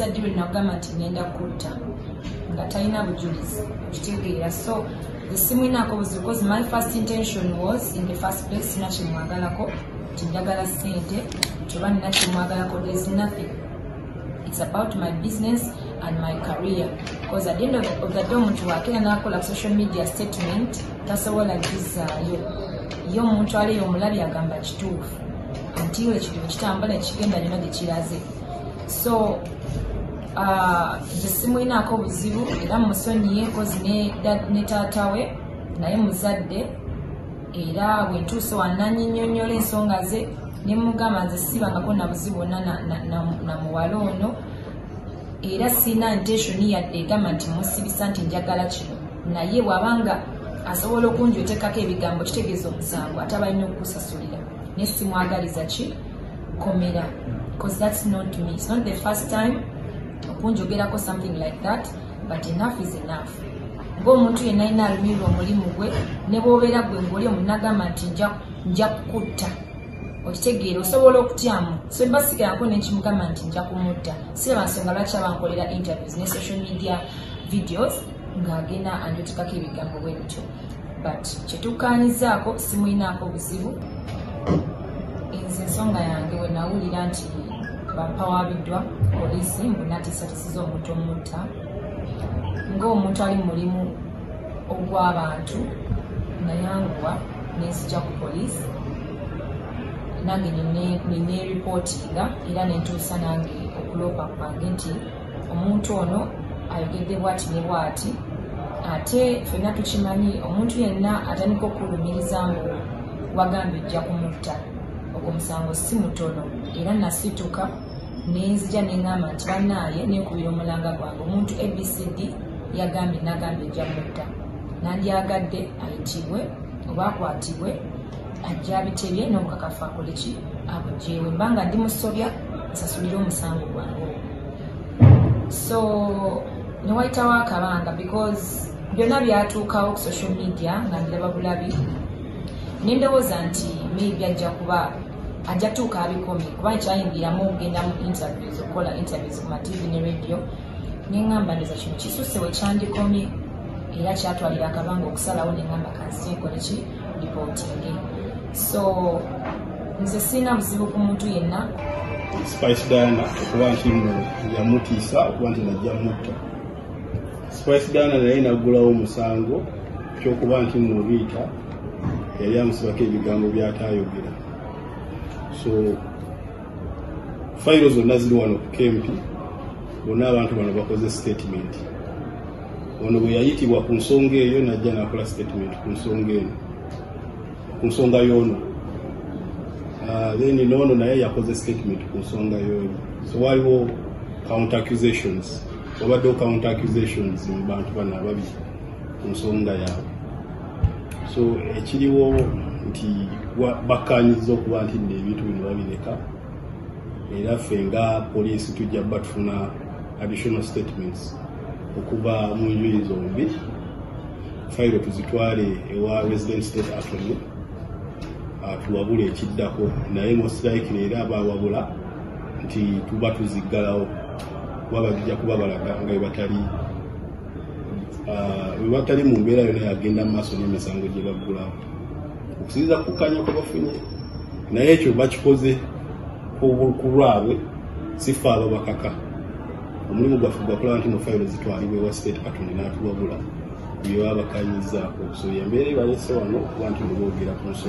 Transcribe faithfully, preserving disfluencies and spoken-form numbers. muzadde we nagamba nti ngenda kutta nga talina bujulizi kitegeera. So esimu inaako buzibu because my first intention was in the first place sinakimwagalako tinjagala ssente kyoba ninakimwagalako, there's nothing. It's about my business and my career because at the end of, of the day omuntu wakena nakola social media statement tasobola gizaayo yo omuntu aliyo omulabi agamba kituufu ntiwe ekituufu kitambala ekigenda yona gye kiraze. So uh, jisimu inaako buzibu era musonyiye kozi ne, ne taatawe naye muzadde era bwentuuso anannyonnyola ensonga ze ne mugamba nze sibangako na buzibu na, na, na, na muwala ono era sina intentioni yadde egamba nti musibisa nti njagala kino, naye wabanga asobola okunjwetekako ebigambo kitegeeza omusango ataba alina okukusasulira ne simwagaliza ki komera because that's not me. It's not the first time okunjogerako something like that, but enough is enough. Ng'omuntu yenna alina alumirwa omulimu gwe ne bw'obeera gwe ng'oli omunagamba nti nja kukutta okitegeera osobola okutyamu. So mba sigalako nekimugamba nti nja kumutta siraba nsonga lwaki abankolera interviews ne social media videos ng'agenda anjotekako ebigambo bwe bityo. But kyetukkaanyizaako simulinaako buzibu. Nze ensonga yange we nawulira nti bampawabiddwa polisi mbu natisatisiza omuntu omutta ng'omuntu ali mu mulimu ogw'abantu nayanguwa nensija ku polisi nange neneripootinga era nentuusa nange okuloopa kwange nti omuntu ono ayogedde bwati ne bwati, ate fenna tukimanyi omuntu yenna atandika okulumiriza ngu wagambe ojja kumutta omusango si mutono era nasituka nenzija nengamba nti banaaye nekubira omulanga gwange omuntu A B C D yagambye nagambye nja mutta nandyagadde ayitibwe oba akwatibwe ajja abitebye n'obukakafu akoleki abujeewe mbanga ndi musobya nsasulire omusango gwange. So newayitawo akabanga because byonna byatuukawo ku social media nga ndaba bulabi nendowooza nti maybe ajja kuba ajja tuuka abikomi kuba ekyayingiramu okugenda mu interviews okukola interviews ku mativi ne radio neŋŋamba ndooza kino kisuse wekyandikomye era kyatwalira akabanga okusalawo neŋŋamba kansieko neki lipootinge. So nze sirina buzibu ku muntu yenna. Spice Diana okuba nti nno yamutiisa okuba nti najja mutta. Spice Diana naye naggulawo omusango kyokuba nti nno biita yali amusibako ebigambo byatayogera. So fayiro zonna ziri wano ku kempi bonna abantu bano bakoze statement. Ono bwe yayitibwa ku nsonga eyo najja nakola statement ku nsonga eyo ku nsonga y'ono uh, then n'ono naye yakoze statement ku nsonga y'ono. So waliwo counter accusations obadde counter accusations mu bantu bano ababiri ku nsonga yaabwe. So ekiriwo nti bakkaanyizza okuba nti nno ebintu bino babireka era ffe nga poliisi tujja batufuna additional statements okuva mu njuyi zombi, fayiro tuzitwale ewa resident state attorney atuwabula ekiddako, naye mosiraikire era abawabula nti tuba tuziggalawo kuba bagijja kuba balaga nga batali Uh, we watali mu mbeera yonna yagenda maaso n'emisango gye baggulawo okusinziira ku kkanya kwe bafunye, naye ekyo bakikoze ku lwabwe si ffe ababakaka. Omulimu gwaffe gwakulaba nti fayiro zitwalibwa ewa state attorney n'atuwabula bye babakanyizzaako. So y'embeera ebalese wano kuba nti muboogera ku nsonga.